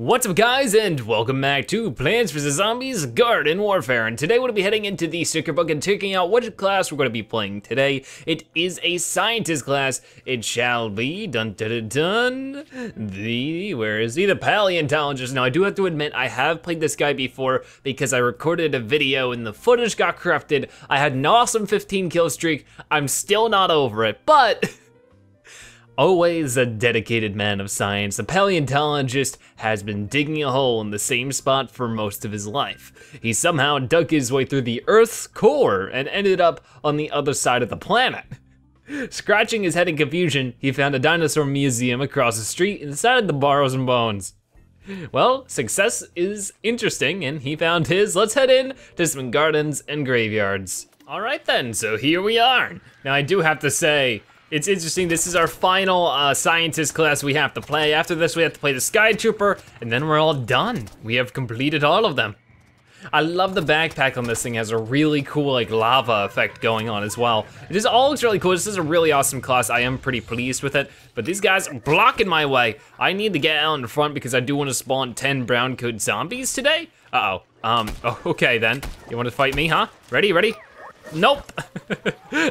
What's up guys, and welcome back to Plants vs. Zombies Garden Warfare. And today we'll be heading into the sticker book and taking out what class we're gonna be playing today. It is a scientist class. It shall be, the paleontologist. Now I do have to admit, I have played this guy before because I recorded a video and the footage got corrupted. I had an awesome 15 kill streak. I'm still not over it, but always a dedicated man of science, the paleontologist has been digging a hole in the same spot for most of his life. He somehow dug his way through the Earth's core and ended up on the other side of the planet. Scratching his head in confusion, he found a dinosaur museum across the street and decided to borrow some bones. Well, success is interesting, and he found his. Let's head in to some gardens and graveyards. All right then, so here we are. Now I do have to say, it's interesting, this is our final scientist class we have to play. After this, we have to play the Sky Trooper, and then we're all done. We have completed all of them. I love the backpack on this thing. It has a really cool like lava effect going on as well. It just all looks really cool. This is a really awesome class. I am pretty pleased with it, but these guys are blocking my way. I need to get out in front because I do want to spawn 10 brown coat zombies today. Uh-oh, okay then. You want to fight me, huh? Ready, ready? Nope.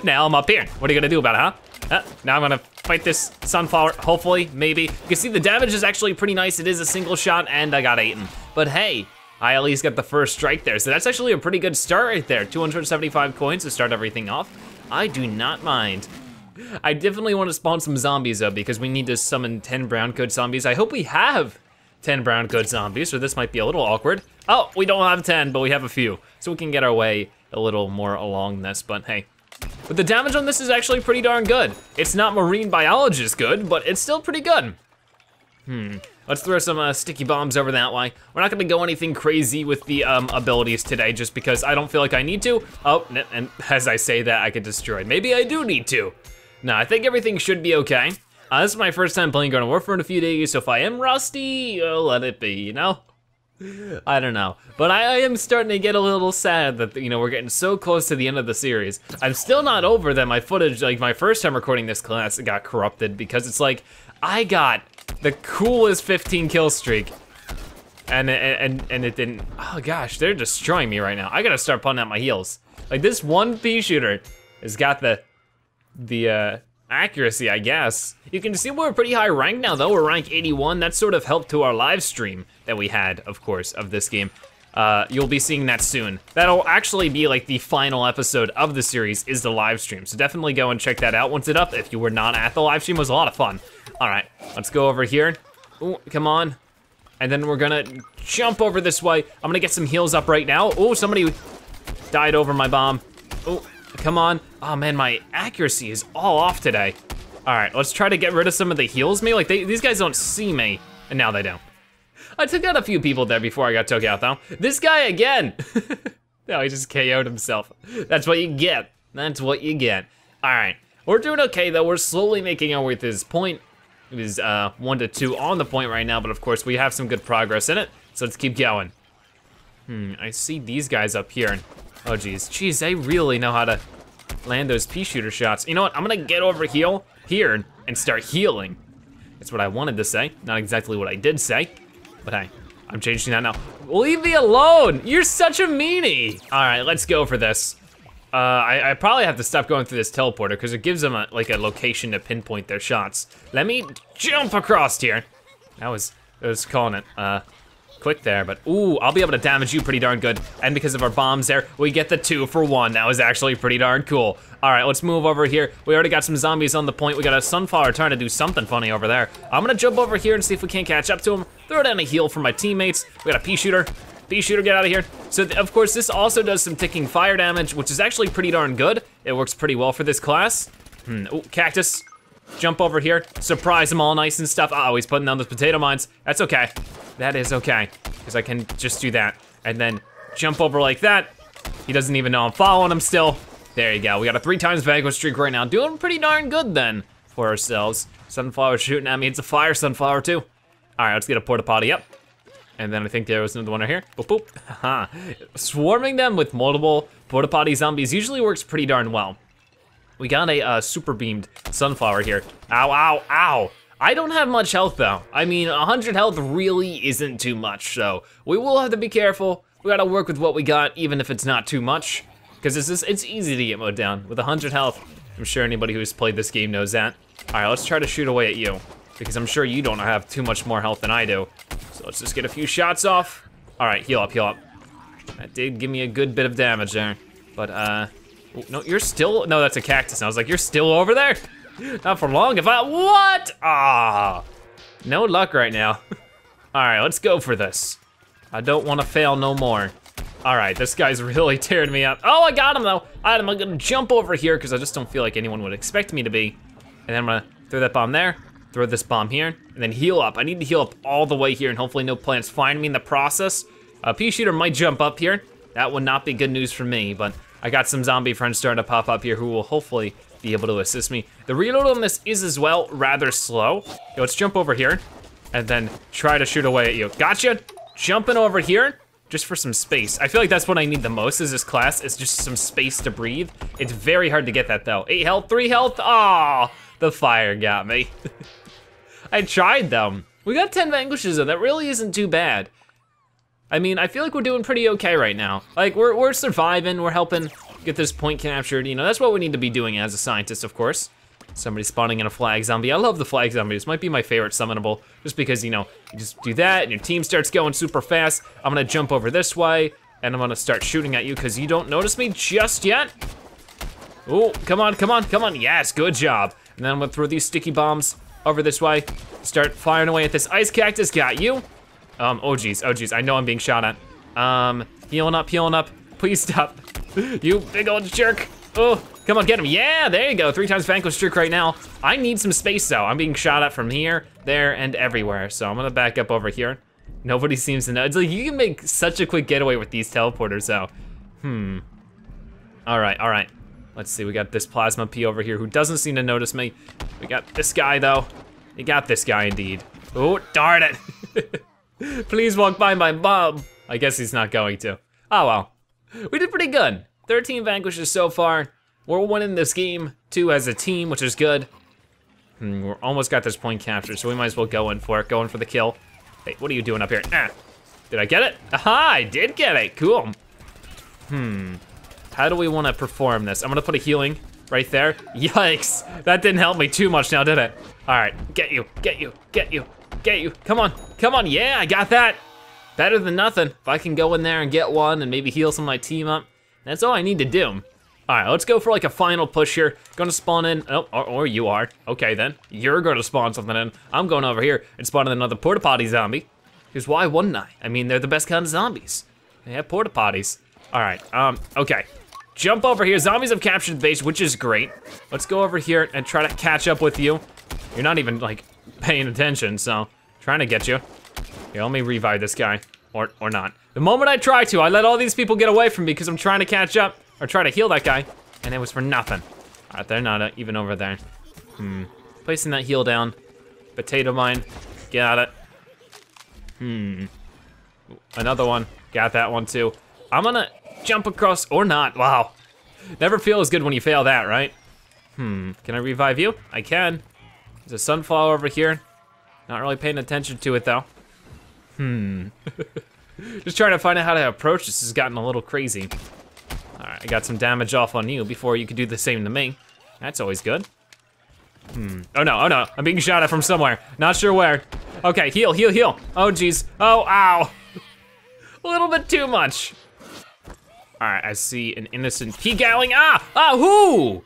Now I'm up here. What are you gonna do about it, huh? Now I'm gonna fight this sunflower, hopefully, maybe. You can see the damage is actually pretty nice. It is a single shot, and I got eaten. But hey, I at least got the first strike there, so that's actually a pretty good start right there. 275 coins to start everything off. I do not mind. I definitely want to spawn some zombies though, because we need to summon 10 brown coat zombies. I hope we have 10 brown coat zombies, or this might be a little awkward. Oh, we don't have 10, but we have a few, so we can get our way a little more along this, but hey. But the damage on this is actually pretty darn good. It's not Marine Biologist good, but it's still pretty good. Let's throw some sticky bombs over that way. We're not gonna go anything crazy with the abilities today just because I don't feel like I need to. Oh, and as I say that, I get destroyed. Maybe I do need to. No, I think everything should be okay. This is my first time playing Garden Warfare in a few days, so if I am rusty, let it be, you know? I don't know, but I am starting to get a little sad that, you know, we're getting so close to the end of the series. I'm still not over that my footage, like my first time recording this class, it got corrupted because it's like, I got the coolest 15 kill streak and it didn't, oh gosh, they're destroying me right now. I gotta start putting out my heels. Like this one pea shooter has got the accuracy, I guess. You can see we're pretty high ranked now though, we're rank 81. That sort of helped to our live stream that we had, of course, of this game. You'll be seeing that soon. That'll actually be like the final episode of the series is the live stream. So definitely go and check that out once it's up. If you were not at the live stream, it was a lot of fun. All right, let's go over here. Ooh, come on. And then we're gonna jump over this way. I'm gonna get some heals up right now. Oh, somebody died over my bomb. Oh, come on. Oh man, my accuracy is all off today. All right, let's try to get rid of some of the heals. Maybe like these guys don't see me, and now they don't. I took out a few people there before I got took out though. This guy again. No, he just KO'd himself. That's what you get. That's what you get. All right, we're doing okay though. We're slowly making our way to this point. It is 1 to 2 on the point right now, but of course we have some good progress in it. So let's keep going. I see these guys up here. Oh geez, they really know how to land those pea shooter shots. You know what, I'm gonna get over here and start healing. That's what I wanted to say, not exactly what I did say, but hey, I'm changing that now. Leave me alone, you're such a meanie. All right, let's go for this. I probably have to stop going through this teleporter because it gives them a, like a location to pinpoint their shots. Let me jump across here. I was calling it. Quick there, but ooh, I'll be able to damage you pretty darn good. And because of our bombs there, we get the 2 for 1. That was actually pretty darn cool. All right, let's move over here. We already got some zombies on the point. We got a sunflower trying to do something funny over there. I'm gonna jump over here and see if we can't catch up to him. Throw down a heal for my teammates. We got a pea shooter. Pea shooter, get out of here. So of course, this also does some ticking fire damage, which is actually pretty darn good. It works pretty well for this class. Ooh, cactus. Jump over here, surprise them all nice and stuff. Uh-oh, he's putting down those potato mines. That's okay, that is okay, because I can just do that and then jump over like that. He doesn't even know I'm following him still. There you go, we got a 3 times vanquish streak right now. Doing pretty darn good then for ourselves. Sunflower shooting at me, it's a fire sunflower too. All right, let's get a porta potty up. And then I think there was another one right here. Boop, boop, haha. Swarming them with multiple porta potty zombies usually works pretty darn well. We got a super beamed sunflower here. Ow, ow, ow. I don't have much health though. I mean, 100 health really isn't too much, so we will have to be careful. We gotta work with what we got, even if it's not too much, because it's easy to get mowed down. With 100 health, I'm sure anybody who's played this game knows that. All right, let's try to shoot away at you, because I'm sure you don't have too much more health than I do. So let's just get a few shots off. All right, heal up, heal up. That did give me a good bit of damage there, but no, you're still, no, that's a cactus. And I was like, you're still over there? Not for long, if I, what? Ah, no luck right now. All right, let's go for this. I don't wanna fail no more. All right, this guy's really tearing me up. Oh, I got him though. I'm gonna jump over here because I just don't feel like anyone would expect me to be. And then I'm gonna throw that bomb there, throw this bomb here, and then heal up. I need to heal up all the way here and hopefully no plants find me in the process. A pea shooter might jump up here. That would not be good news for me, but I got some zombie friends starting to pop up here who will hopefully be able to assist me. The reload on this is as well rather slow. Okay, let's jump over here and then try to shoot away at you. Gotcha. Jumping over here just for some space. I feel like that's what I need the most is this class. It's just some space to breathe. It's very hard to get that though. 8 health, 3 health. Oh, the fire got me. I tried them. We got 10 vanquishes though. That really isn't too bad. I mean, I feel like we're doing pretty okay right now. Like we're surviving, we're helping get this point captured. You know, that's what we need to be doing as a scientist, of course. Somebody spawning in a flag zombie. I love the flag zombies. This might be my favorite summonable just because, you know, you just do that and your team starts going super fast. I'm gonna jump over this way and I'm gonna start shooting at you because you don't notice me just yet. Oh, come on, come on, come on. Yes, good job. And then I'm gonna throw these sticky bombs over this way. Start firing away at this ice cactus, got you. Oh geez, oh geez, I know I'm being shot at. Healing up, healing up. Please stop, you big old jerk. Oh, come on, get him. Yeah, there you go. 3 times vanquish jerk right now. I need some space though. I'm being shot at from here, there, and everywhere. So I'm gonna back up over here. Nobody seems to know. It's like you can make such a quick getaway with these teleporters though. Hmm. All right, all right. Let's see, we got this plasma P over here who doesn't seem to notice me. We got this guy though. You got this guy indeed. Oh, darn it. Please walk by my bomb. I guess he's not going to. Oh well, we did pretty good. 13 vanquishes so far. We're winning this game, 2 as a team, which is good. And we're almost got this point captured, so we might as well go in for it, going for the kill. Hey, what are you doing up here? Ah, did I get it? Aha, I did get it, cool. How do we wanna perform this? I'm gonna put a healing right there. Yikes, that didn't help me too much now, did it? All right, get you, get you, get you. Get you, come on, come on, yeah, I got that. Better than nothing. If I can go in there and get one and maybe heal some of my team up, that's all I need to do. All right, let's go for like a final push here. Gonna spawn in, oh, or you are. Okay then, you're gonna spawn something in. I'm going over here and spawning another porta potty zombie. Because why wouldn't I? I mean, they're the best kind of zombies. They have porta potties. All right, okay. Jump over here, zombies have captured the base, which is great. Let's go over here and try to catch up with you. You're not even like paying attention, so. Trying to get you. Here, let me revive this guy, or not. The moment I try to, I let all these people get away from me because I'm trying to catch up, or try to heal that guy, and it was for nothing. All right, they're not even over there. Placing that heal down. Potato mine, got it. Another one, got that one too. I'm gonna jump across, or not, wow. Never feel as good when you fail that, right? Can I revive you? I can. There's a sunflower over here. Not really paying attention to it though. Just trying to find out how to approach this has gotten a little crazy. All right, I got some damage off on you before you could do the same to me. That's always good. Oh no, I'm being shot at from somewhere. Not sure where. Okay, heal, heal, heal. Oh geez, oh, ow. A little bit too much. All right, I see an innocent pea-galling. Who?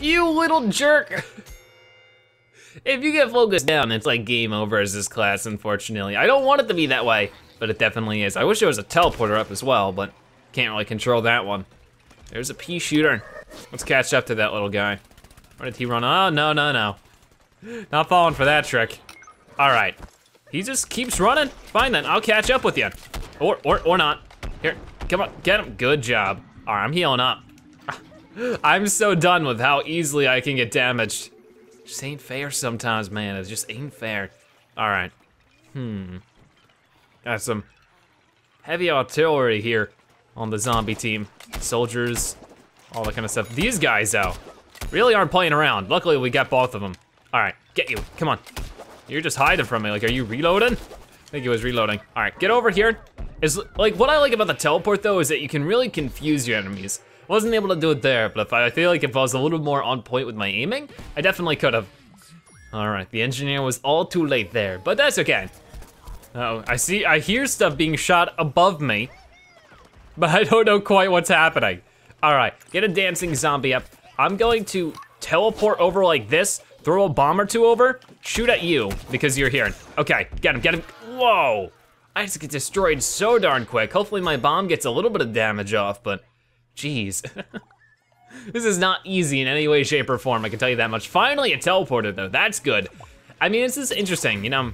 You little jerk. If you get focused down, it's like game over as this class, unfortunately. I don't want it to be that way, but it definitely is. I wish there was a teleporter up as well, but can't really control that one. There's a pea shooter. Let's catch up to that little guy. Where did he run? Oh, no, no, no. Not falling for that trick. All right, he just keeps running. Fine then, I'll catch up with you. Or not. Here, come on, get him, good job. All right, I'm healing up. I'm so done with how easily I can get damaged. Just ain't fair sometimes, man. It just ain't fair. All right. Got some heavy artillery here on the zombie team. Soldiers, all that kind of stuff. These guys, though, really aren't playing around. Luckily, we got both of them. All right, get you. Come on. You're just hiding from me. Like, are you reloading? I think he was reloading. All right, get over here. Is like what I like about the teleport though is that you can really confuse your enemies. I wasn't able to do it there, but if I feel like if I was a little more on point with my aiming, I definitely could have. All right, the engineer was all too late there, but that's okay. Uh-oh, I hear stuff being shot above me, but I don't know quite what's happening. All right, get a dancing zombie up. I'm going to teleport over like this, throw a bomb or two over, shoot at you because you're here. Okay, get him, get him. Whoa, I just get destroyed so darn quick. Hopefully my bomb gets a little bit of damage off, but jeez. This is not easy in any way, shape, or form, I can tell you that much. Finally, it teleported though, that's good. I mean, this is interesting, you know,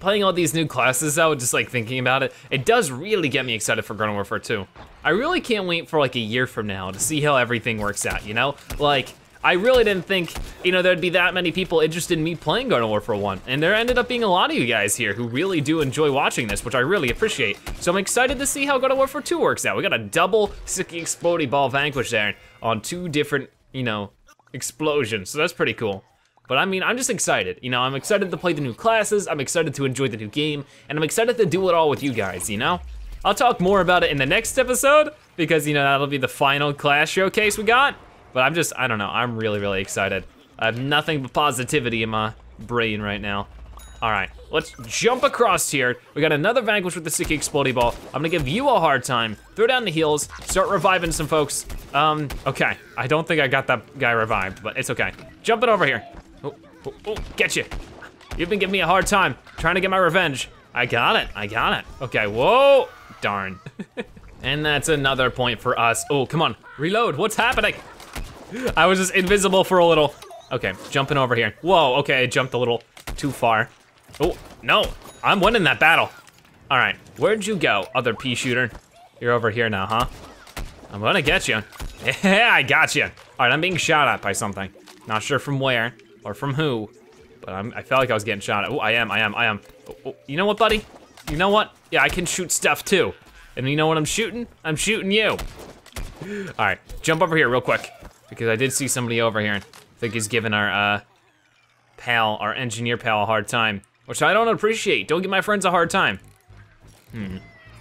playing all these new classes out, just like thinking about it, it does really get me excited for Garden Warfare 2. I really can't wait for like a year from now to see how everything works out, you know? Like, I really didn't think, you know, there'd be that many people interested in me playing Garden Warfare 1, and there ended up being a lot of you guys here who really do enjoy watching this, which I really appreciate. So I'm excited to see how Garden Warfare 2 works out. We got a double Sicky Explodey Ball Vanquish there on two different, you know, explosions, so that's pretty cool. But I mean, I'm just excited, you know? I'm excited to play the new classes, I'm excited to enjoy the new game, and I'm excited to do it all with you guys, you know? I'll talk more about it in the next episode, because you know, that'll be the final class showcase we got, but I'm just, I don't know, I'm really, really excited. I have nothing but positivity in my brain right now. All right, let's jump across here. We got another Vanquish with the Sicky Explodey Ball. I'm gonna give you a hard time. Throw down the heals, start reviving some folks. Okay, I don't think I got that guy revived, but it's okay. Jumping over here. Oh, get you. You've been giving me a hard time, trying to get my revenge. I got it, I got it. Okay, whoa, darn. And that's another point for us. Oh, come on, reload, what's happening? I was just invisible for a little. Okay, jumping over here. Whoa, okay, I jumped a little too far. Oh, no, I'm winning that battle. All right, where'd you go, other pea shooter? You're over here now, huh? I'm gonna get you. Yeah, I got you. All right, I'm being shot at by something. Not sure from where. Or from who, but I felt like I was getting shot at. Oh, I am. Oh, you know what, buddy? You know what? Yeah, I can shoot stuff too. And you know what I'm shooting? I'm shooting you. All right, jump over here real quick, because I did see somebody over here. I think he's giving our pal, our engineer pal, a hard time, which I don't appreciate. Don't give my friends a hard time.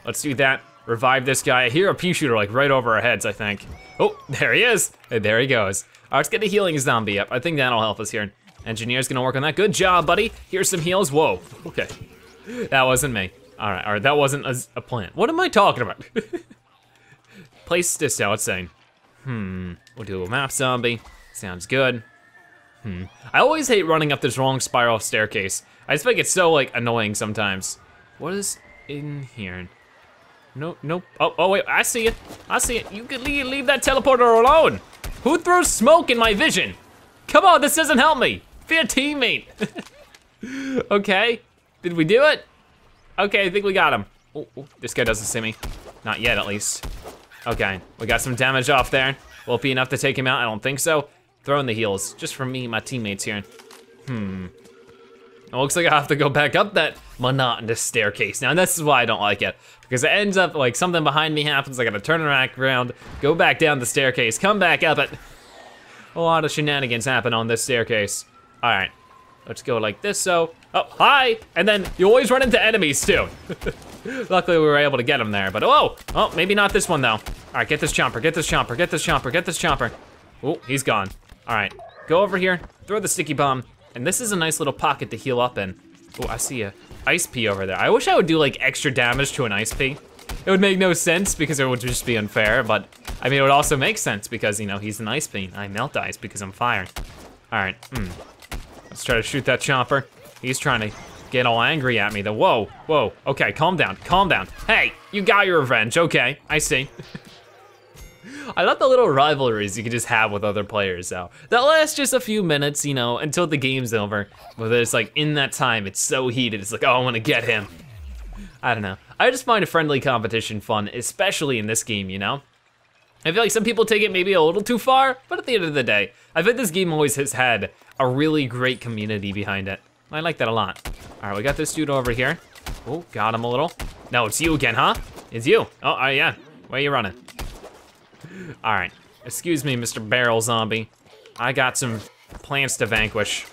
Let's do that, revive this guy. I hear a pea shooter like right over our heads, I think. Oh, there he is, and there he goes. All right, let's get the healing zombie up. I think that'll help us here. Engineer's gonna work on that. Good job, buddy. Here's some heals. Whoa, okay. That wasn't me. All right, that wasn't a plant. What am I talking about? Place this out, it's saying. We'll do a map zombie. Sounds good. I always hate running up this wrong spiral staircase. I just think it's so like annoying sometimes. What is in here? No, nope. Oh wait, I see it. I see it. You could leave that teleporter alone. Who throws smoke in my vision? Come on, this doesn't help me. Be a teammate. Okay, did we do it? Okay, I think we got him. Oh, this guy doesn't see me. Not yet, at least. Okay, we got some damage off there. Will it be enough to take him out? I don't think so. Throwing the heals, just for me and my teammates here. It looks like I have to go back up that monotonous staircase. Now, this is why I don't like it, because it ends up like something behind me happens, I gotta turn around, go back down the staircase, come back up it. A lot of shenanigans happen on this staircase. All right, let's go like this, so. Oh, hi, and then you always run into enemies too. Luckily, we were able to get them there, but oh, oh, maybe not this one though. All right, get this chomper, get this chomper, get this chomper, get this chomper. Oh, he's gone. All right, go over here, throw the sticky bomb, and this is a nice little pocket to heal up in. Oh, I see a ice pea over there. I wish I would do like extra damage to an ice pea. It would make no sense because it would just be unfair, but I mean, it would also make sense because you know, he's an ice pea. I melt ice because I'm fire. All right, Let's try to shoot that chomper. He's trying to get all angry at me though. Whoa, whoa, okay, calm down, calm down. Hey, you got your revenge, okay, I see. I love the little rivalries you can just have with other players though. That lasts just a few minutes, you know, until the game's over. But it's like in that time, it's so heated. It's like, oh, I wanna get him. I don't know. I just find a friendly competition fun, especially in this game, you know? I feel like some people take it maybe a little too far, but at the end of the day, I think this game always has had a really great community behind it. I like that a lot. All right, we got this dude over here. Oh, got him a little. No, it's you again, huh? It's you. Oh, yeah, where you running? All right, excuse me, Mr. Barrel Zombie. I got some plants to vanquish.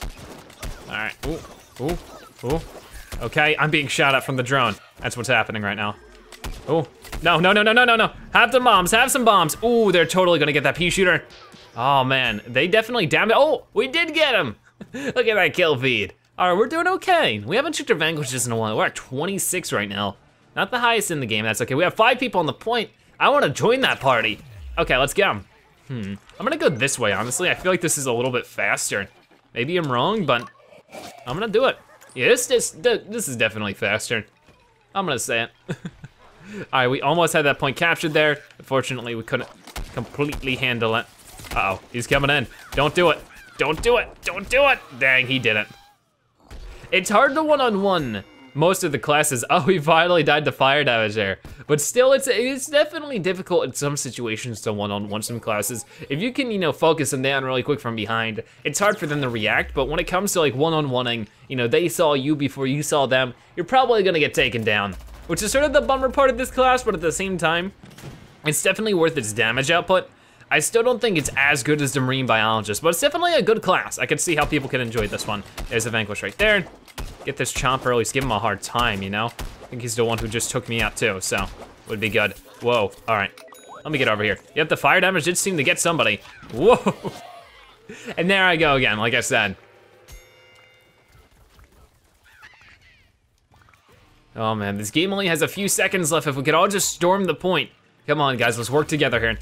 All right, ooh, Oh, oh. Okay, I'm being shot at from the drone. That's what's happening right now. Oh, no, no, no, no, no, no, no. Have the bombs, have some bombs. Ooh, they're totally gonna get that pea shooter. Oh man, they definitely damaged. Oh, we did get him. Look at that kill feed. All right, we're doing okay. We haven't checked our vanquishes in a while. We're at 26 right now. Not the highest in the game, that's okay. We have 5 people on the point. I wanna join that party. Okay, let's go. I'm gonna go this way, honestly. I feel like this is a little bit faster. Maybe I'm wrong, but I'm gonna do it. Yeah, this is definitely faster. I'm gonna say it. All right, we almost had that point captured there. Unfortunately, we couldn't completely handle it. Uh-oh, he's coming in. Don't do it, don't do it, don't do it. Dang, he did it. It's hard to one-on-one most of the classes. Oh, he finally died to fire damage there. But still, it's definitely difficult in some situations to one-on-one some classes. If you can, you know, focus them down really quick from behind, it's hard for them to react, but when it comes to like one-on-oneing, you know, they saw you before you saw them, you're probably gonna get taken down, which is sort of the bummer part of this class, but at the same time, it's definitely worth its damage output. I still don't think it's as good as the Marine Biologist, but it's definitely a good class. I can see how people can enjoy this one. There's a vanquish right there. Get this chomper, at least give him a hard time, you know? I think he's the one who just took me out too, so would be good. Whoa, all right, let me get over here. Yep, the fire damage did seem to get somebody. Whoa, and there I go again, like I said. Oh man, this game only has a few seconds left. If we could all just storm the point. Come on guys, let's work together here.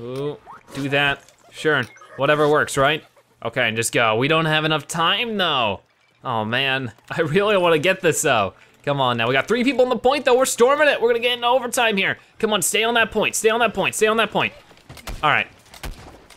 Ooh, do that, sure, whatever works, right? Okay, and just go, we don't have enough time though. Oh man, I really wanna get this though. Come on now, we got 3 people on the point though, we're storming it, we're gonna get into overtime here. Come on, stay on that point, stay on that point, stay on that point. All right,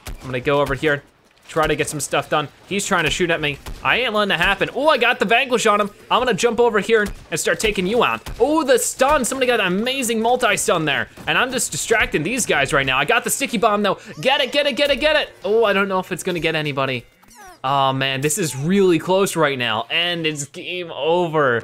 I'm gonna go over here, try to get some stuff done. He's trying to shoot at me. I ain't letting it happen. Oh, I got the vanquish on him. I'm gonna jump over here and start taking you out. Oh, the stun, somebody got an amazing multi-stun there. And I'm just distracting these guys right now. I got the sticky bomb though. Get it, get it, get it, get it. Oh, I don't know if it's gonna get anybody. Oh man, this is really close right now, and it's game over.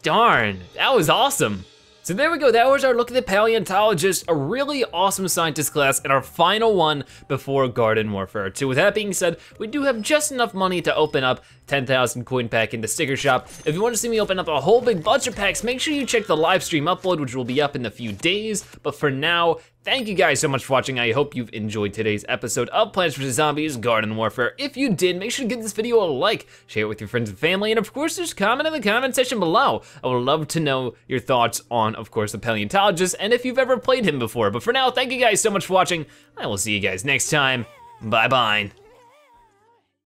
Darn, that was awesome. So there we go, that was our look at the Paleontologist, a really awesome scientist class, and our final one before Garden Warfare 2. With that being said, we do have just enough money to open up 10,000 coin pack in the sticker shop. If you want to see me open up a whole big bunch of packs, make sure you check the live stream upload, which will be up in a few days. But for now, thank you guys so much for watching. I hope you've enjoyed today's episode of Plants vs. Zombies Garden Warfare. If you did, make sure to give this video a like, share it with your friends and family, and of course, just comment in the comment section below. I would love to know your thoughts on, of course, the Paleontologist and if you've ever played him before. But for now, thank you guys so much for watching. I will see you guys next time. Bye-bye.